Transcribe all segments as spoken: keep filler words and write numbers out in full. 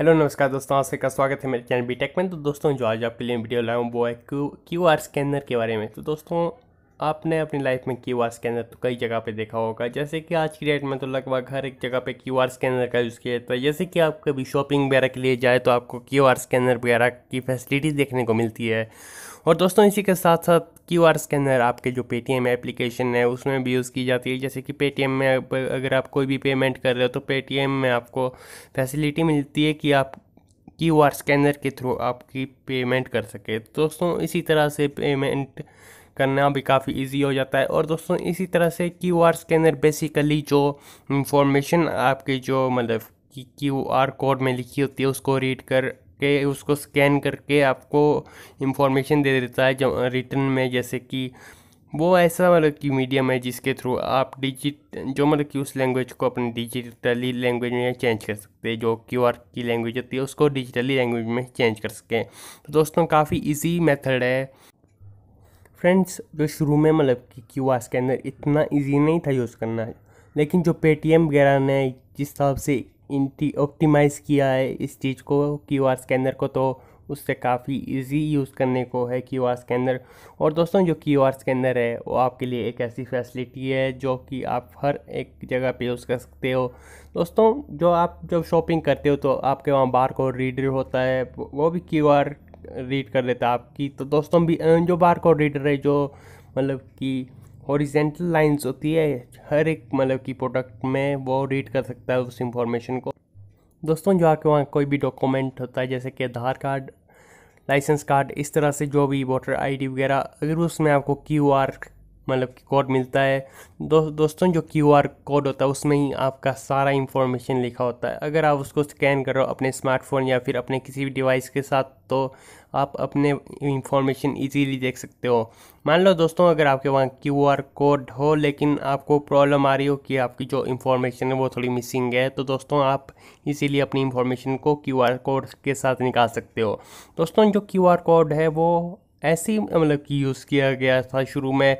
Hello नमस्कार दोस्तों, आप सबका स्वागत है मेरे चैनल बी टेक में। तो दोस्तों जो आज आपके लिए वीडियो लाया हूँ वो है क्यू क्यू आर स्कैनर के बारे में। तो दोस्तों आपने अपनी लाइफ में क्यू आर स्कैनर तो कई जगह पे देखा होगा, जैसे कि आज की डेट में तो लगभग हर एक जगह पे क्यू आर स्कैनर का यूज़ किया जाता है। जैसे कि आप कभी शॉपिंग वगैरह के लिए जाए तो आपको क्यू आर स्कैनर वगैरह की फैसिलिटी देखने को मिलती है। और दोस्तों इसी के साथ साथ क्यू आर स्कैनर आपके जो पेटीएम एप्लीकेशन है उसमें भी यूज़ की जाती है। जैसे कि पेटीएम में अगर आप कोई भी पेमेंट कर रहे हो तो पेटीएम में आपको फैसिलिटी मिलती है कि आप क्यू आर स्कैनर के थ्रू आपकी पेमेंट कर सके। दोस्तों इसी तरह से पेमेंट करना भी काफ़ी इजी हो जाता है। और दोस्तों इसी तरह से क्यू आर स्कैनर बेसिकली जो इंफॉर्मेशन आपके जो मतलब कि क्यू आर कोड में लिखी होती है उसको रीड कर के उसको स्कैन करके आपको इंफॉर्मेशन दे देता है जो रिटर्न में। जैसे कि वो ऐसा मतलब कि मीडियम है जिसके थ्रू आप डिजिट जो मतलब कि उस लैंग्वेज को अपनी डिजिटली लैंग्वेज में चेंज कर सकते हैं, जो क्यू आर की लैंग्वेज होती है उसको डिजिटली लैंग्वेज में चेंज कर सकें। तो दोस्तों काफ़ी इजी मेथड है फ्रेंड्स। जो शुरू में मतलब कि क्यू आर स्कैनर इतना इजी नहीं था यूज़ करना, लेकिन जो पेटीएम वगैरह ने जिस हिसाब से इंटी ऑप्टिमाइज़ किया है इस चीज़ को क्यू आर स्कैनर को, तो उससे काफ़ी इजी यूज़ करने को है क्यू आर स्कैनर। और दोस्तों जो क्यू आर स्कैनर है वो आपके लिए एक ऐसी फैसिलिटी है जो कि आप हर एक जगह पे यूज़ कर सकते हो। दोस्तों जो आप जब शॉपिंग करते हो तो आपके वहाँ बार कोड रीडर होता है, वो भी क्यू आर रीड कर लेता है आपकी। तो दोस्तों भी जो बार कोड रीडर है जो मतलब कि हॉरिजेंटल लाइंस होती है हर एक मतलब कि प्रोडक्ट में, वो रीड कर सकता है उस इंफॉर्मेशन को। दोस्तों जो आपके वहाँ कोई भी डॉक्यूमेंट होता है जैसे कि आधार कार्ड, लाइसेंस कार्ड, इस तरह से जो भी वोटर आईडी वगैरह, अगर उसमें आपको क्यू आर मतलब कि कोड मिलता है। दो, दोस्तों जो क्यू आर कोड होता है उसमें ही आपका सारा इंफॉर्मेशन लिखा होता है। अगर आप उसको स्कैन करो अपने स्मार्टफोन या फिर अपने किसी भी डिवाइस के साथ तो आप अपने इंफॉर्मेशन इजीली देख सकते हो। मान लो दोस्तों अगर आपके वहाँ क्यू आर कोड हो लेकिन आपको प्रॉब्लम आ रही हो कि आपकी जो इंफॉर्मेशन है वो थोड़ी मिसिंग है, तो दोस्तों आप इजीली अपनी इंफॉर्मेशन को क्यू आर कोड के साथ निकाल सकते हो। दोस्तों जो क्यू आर कोड है वो ऐसे मतलब कि यूज़ किया गया था शुरू में,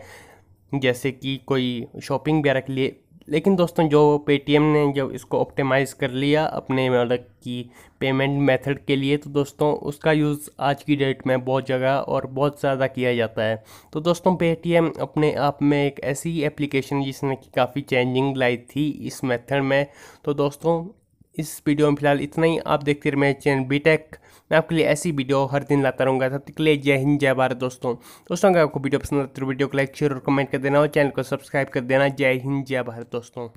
जैसे कि कोई शॉपिंग वगैरह के लिए। लेकिन दोस्तों जो पेटीएम ने जब इसको ऑप्टिमाइज़ कर लिया अपने मतलब कि पेमेंट मेथड के लिए, तो दोस्तों उसका यूज़ आज की डेट में बहुत जगह और बहुत ज़्यादा किया जाता है। तो दोस्तों पेटीएम अपने आप में एक ऐसी एप्लीकेशन जिसने कि काफ़ी चेंजिंग लाई थी इस मेथड में। तो दोस्तों इस वीडियो में फिलहाल इतना ही। आप देखते रहे मेरे चैनल बी टेक, मैं आपके लिए ऐसी वीडियो हर दिन लाता रहूँगा। तब तक के लिए जय हिंद जय भारत दोस्तों। दोस्तों अगर आपको वीडियो पसंद आए तो वीडियो को लाइक शेयर और कमेंट कर देना और चैनल को सब्सक्राइब कर देना। जय हिंद जय भारत दोस्तों।